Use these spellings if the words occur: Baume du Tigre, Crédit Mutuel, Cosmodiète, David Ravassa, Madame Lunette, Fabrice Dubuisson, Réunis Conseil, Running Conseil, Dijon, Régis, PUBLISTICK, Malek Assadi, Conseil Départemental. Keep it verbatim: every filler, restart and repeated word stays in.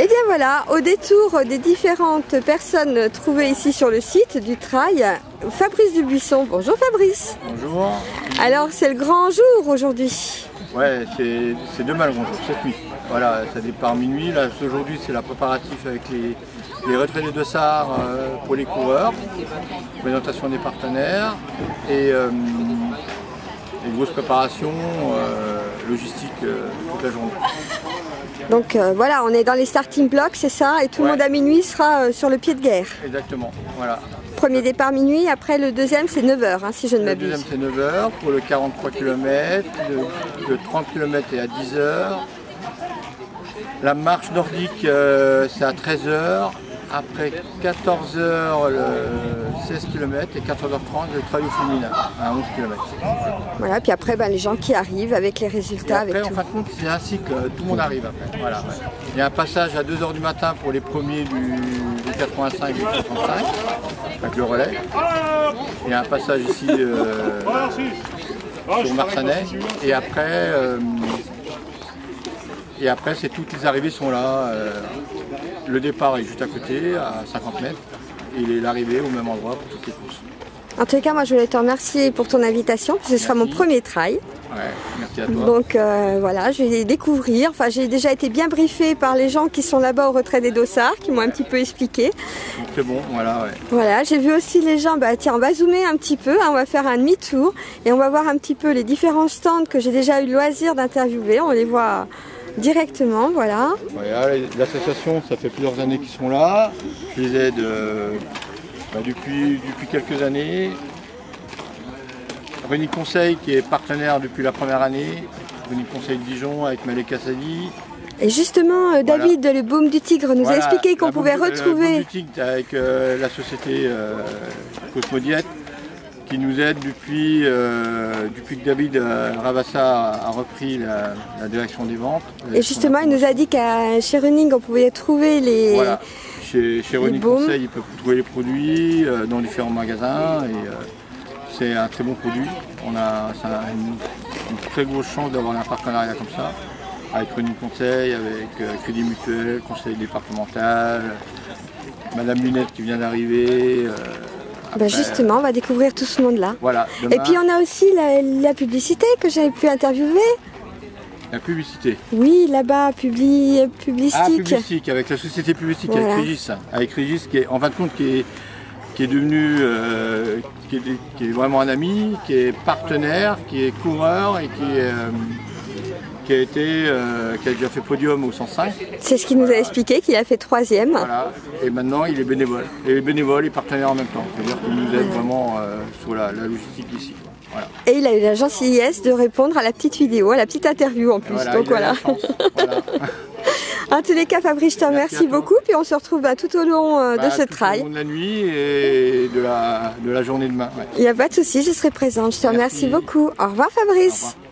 Et bien voilà, au détour des différentes personnes trouvées ici sur le site du trail, Fabrice Dubuisson. Bonjour Fabrice. Bonjour. Alors c'est le grand jour aujourd'hui. Ouais, c'est demain le grand jour, cette nuit. Voilà, ça départ minuit. Là, aujourd'hui, c'est la préparatif avec les, les retraités de Sarre euh, pour les coureurs, présentation des partenaires et euh, une grosse préparation euh, logistique euh, toute la journée. Donc euh, voilà, on est dans les starting blocks, c'est ça, et tout ouais. le monde à minuit sera euh, sur le pied de guerre. Exactement, voilà. Premier départ minuit, après le deuxième c'est neuf heures, hein, si je ne m'abuse. Le deuxième c'est neuf heures pour le quarante-trois kilomètres, le, le trente kilomètres est à dix heures. La marche nordique euh, c'est à treize heures, après quatorze heures le seize kilomètres et quatorze heures trente le trail féminin à onze kilomètres. Voilà, puis après ben, les gens qui arrivent avec les résultats. Et après avec en tout. fin de compte c'est un cycle, tout le monde arrive après. Voilà, ouais. Il y a un passage à deux heures du matin pour les premiers du, du quatre-vingt-cinq et du soixante-cinq, avec le relais. Il y a un passage ici euh, sur Marsannay et après... Euh, Et après, c'est toutes les arrivées sont là. Euh, le départ est juste à côté, à cinquante mètres. Et l'arrivée au même endroit pour toutes les courses. En tout cas, moi, je voulais te remercier pour ton invitation. Parce que ce sera mon premier trail. Ouais, merci à toi. Donc euh, voilà, je vais découvrir. Enfin, j'ai déjà été bien briefée par les gens qui sont là-bas au retrait des dossards, qui m'ont ouais. un petit peu expliqué. C'est bon, voilà. Ouais. Voilà, j'ai vu aussi les gens. Bah tiens, on va zoomer un petit peu. Hein, on va faire un demi-tour et on va voir un petit peu les différents stands que j'ai déjà eu le loisir d'interviewer. On les voit directement, voilà. Voilà, l'association, ça fait plusieurs années qu'ils sont là. Je les aide euh, bah, depuis, depuis quelques années. Réunis Conseil, qui est partenaire depuis la première année. Réunis Conseil de Dijon avec Malek Assadi. Et justement, euh, David, voilà. le Baume du Tigre, nous voilà, a expliqué qu'on pouvait baume, retrouver... Le Baume du Tigre avec euh, la société euh, Cosmodiète, qui nous aide depuis, euh, depuis que David euh, Ravassa a repris la, la direction des ventes. Et justement, il nous a dit qu'à chez Running, on pouvait trouver les... Voilà, chez, chez Running Conseil, ils peuvent trouver les produits euh, dans différents magasins. Et euh, c'est un très bon produit. On a, ça a une, une très grosse chance d'avoir un partenariat comme ça, avec Running Conseil, avec euh, Crédit Mutuel, Conseil Départemental, Madame Lunette qui vient d'arriver... Euh, Ben justement, on va découvrir tout ce monde-là. Voilà, et puis on a aussi la, la publicité que j'avais pu interviewer. La publicité. Oui, là-bas, publi, PUBLISTICK. Ah, PUBLISTICK, avec la société PUBLISTICK, voilà. avec Régis. Avec Régis, qui est, en fin de compte, qui est, qui est devenu, euh, qui, est, qui est vraiment un ami, qui est partenaire, qui est coureur et qui est... Euh, Qui a, été, euh, qui a déjà fait podium au cent cinq. C'est ce qu'il voilà. nous a expliqué, qu'il a fait troisième. Voilà, et maintenant il est bénévole. Il est bénévole et partenaire en même temps. C'est-à-dire qu'il nous aide voilà. vraiment euh, sur la, la logistique ici. Voilà. Et il a eu la gentillesse de répondre à la petite vidéo, à la petite interview en plus. Voilà, donc voilà. voilà. En tous les cas, Fabrice, je te remercie beaucoup. Puis on se retrouve bah, tout au long euh, bah, de ce trail. Tout au long de la nuit et de la, de la journée demain. Ouais. Il n'y a pas de souci, je serai présente. Je te remercie beaucoup. Au revoir, Fabrice. Au revoir.